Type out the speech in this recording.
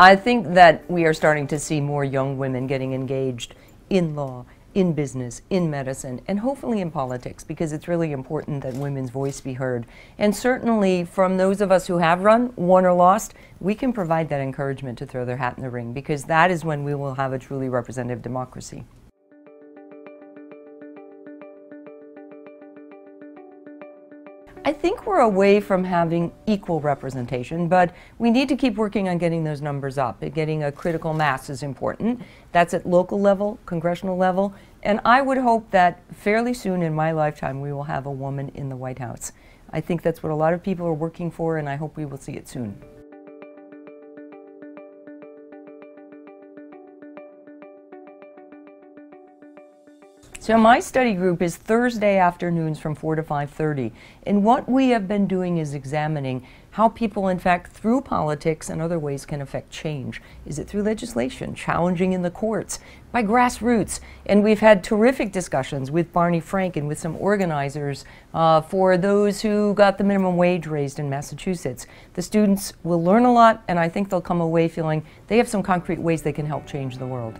I think that we are starting to see more young women getting engaged in law, in business, in medicine, and hopefully in politics, because it's really important that women's voice be heard. And certainly from those of us who have run, won or lost, we can provide that encouragement to throw their hat in the ring, because that is when we will have a truly representative democracy. I think we're away from having equal representation, but we need to keep working on getting those numbers up. Getting a critical mass is important. That's at local level, congressional level, and I would hope that fairly soon in my lifetime we will have a woman in the White House. I think that's what a lot of people are working for, and I hope we will see it soon. So my study group is Thursday afternoons from 4 to 5:30, and what we have been doing is examining how people, in fact, through politics and other ways can affect change. Is it through legislation, challenging in the courts, by grassroots? And we've had terrific discussions with Barney Frank and with some organizers for those who got the minimum wage raised in Massachusetts. The students will learn a lot, and I think they'll come away feeling they have some concrete ways they can help change the world.